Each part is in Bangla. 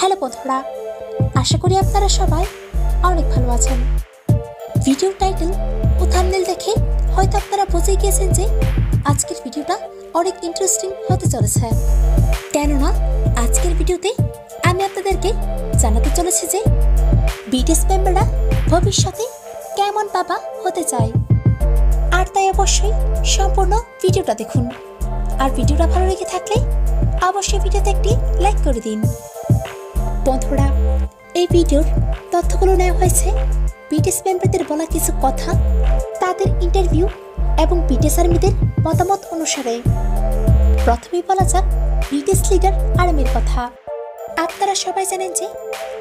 हेलो बंधुरा आशा करी आपनारा सबाई अनेक भालो आछेन। भिडियो टाइटल और थाम्बनेल देखे होयतो आपनारा बुझे गेछेन जे आजकेर भिडियोटा अनेक इंटरेस्टिंग होते चलेछे। केनना आजकेर भिडियोते आमि आपनादेरके जानाते चलेछि जे BTS मेम्बाररा भविष्यते केमन बाबा होते चाय। आर ताई अवश्यई सम्पूर्ण भिडियोटा देखुन और भिडियोटा भालो लेगे थाकले अवश्यई भिडियोते एकटी लाइक करे दिन। बंधुरा এই ভিডিওর তথ্যগুলো নেওয়া হয়েছে BTS মেম্বারদের বলা কিছু কথা, তাদের ইন্টারভিউ এবং BTS আর্মিদের মতামত অনুসারে। প্রথমেই বলা যাক BTS লিডার আর্মির কথা। আপনারা সবাই জানেন যে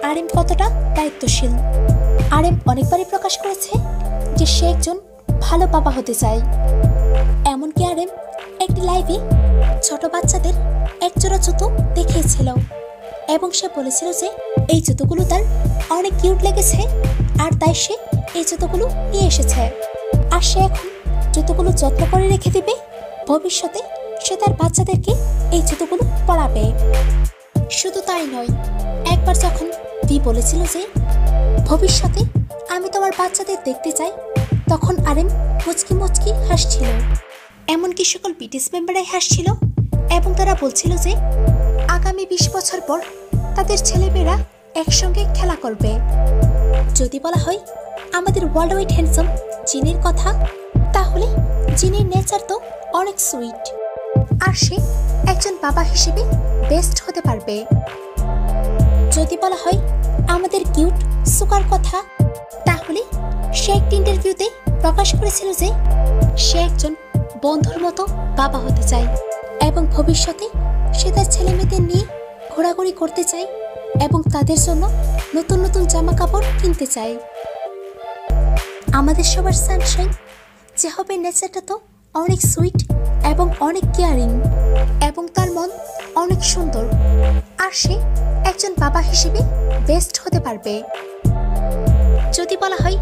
আর্মি কতটা দায়িত্বশীল। আর্মি অনেকবারই প্রকাশ করেছে যে সে একজন ভালো বাবা হতে চায়। এমনকি আর্মি একটি লাইভে ছোট বাচ্চাদের একজোড়া জুতো দেখিয়েছিল এবং সে বলেছিল যে এই জুতোগুলো তার অনেক কিউট লেগেছে আর তাই সে এই জুতোগুলো নিয়ে এসেছে আর সে এখন জুতোগুলো যত্ন করে রেখে দিবে। ভবিষ্যতে সে তার বাচ্চাদেরকে এই জুতোগুলো পরাবে। শুধু তাই নয়, একবার যখন ভি বলেছিল যে ভবিষ্যতে আমি তোমার বাচ্চাদের দেখতে চাই, তখন আরএম মুচকি মুচকি হাসছিল। এমনকি সকল BTS মেম্বাররাই হাসছিল এবং তারা বলছিল যে আগামী 20 বছর পর তাদের ছেলেমেয়েরা একসঙ্গে খেলা করবে। যদি বলা হয় আমাদের ওয়ার্ল্ড ওয়াইড হ্যান্ডসাম জিনের কথা, তাহলে জিনের নেচার তো অনেক সুইট আর সে একজন বাবা হিসেবে বেস্ট হতে পারবে। যদি বলা হয় আমাদের কিউট সুকার কথা, তাহলে সে একটি ইন্টারভিউতে প্রকাশ করেছিল যে সে একজন বন্ধুর মতো বাবা হতে চায় এবং ভবিষ্যতে সে তার ছেলেমেয়েদের নিয়ে ঘোরাঘুরি করতে চাই এবং তাদের জন্য নতুন নতুন জামা কাপড় কিনতে চাই। আমাদের সবার সানশাইন যে হবে নেচারটা তো অনেক সুইট এবং অনেক কেয়ারিং এবং তার মন অনেক সুন্দর আর সে একজন বাবা হিসেবে বেস্ট হতে পারবে। যদি বলা হয়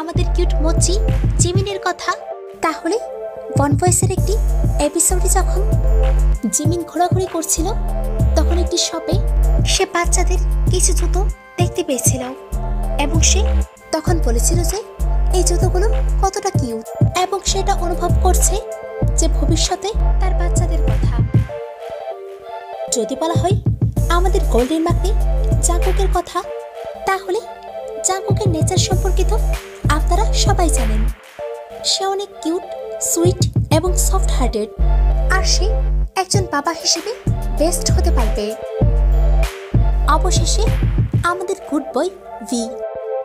আমাদের কিউট মোচি জিমিনের কথা, তাহলে ওয়ান ভয়েসের একটি এপিসোডে যখন জিমিন ঘোরাঘুরি করছিল তখন একটি শপে সে বাচ্চাদের কিছু জুতো দেখতে পেয়েছিল এবং সে তখন বলেছিল যে এই জুতোগুলো কতটা কিউট এবং সেটা অনুভব করছে যে ভবিষ্যতে তার বাচ্চাদের কথা। যদি বলা হয় আমাদের গোল্ডেন মাকে জাঙ্গকুকের কথা, তাহলে জাঙ্গকুকের নেচার সম্পর্কিত আপনারা সবাই জানেন। সে অনেক কিউট, সুইট এবং সফট হার্টেড আর সে একজন বাবা হিসেবে বেস্ট হতে পারবে। অবশেষে আমাদের গুড বয়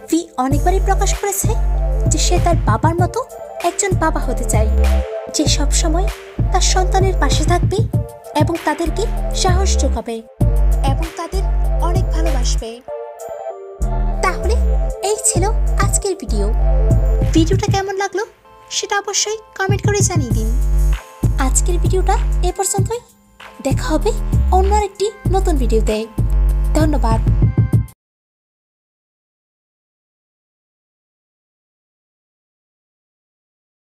ভি অনেকবারই প্রকাশ করেছে যে সে তার বাবার মতো একজন বাবা হতে চায়, যে সবসময় তার সন্তানের পাশে থাকবে এবং তাদেরকে সাহস যোগাবে এবং তাদের অনেক ভালোবাসবে। তাহলে এই ছিল আজকের ভিডিও। ভিডিওটা কেমন লাগলো সেটা অবশ্যই কমেন্ট করে জানিয়ে দিন। আজকের ভিডিওটা এ পর্যন্তই। দেখা হবে অন্য একটি নতুন ভিডিওতে। ধন্যবাদ।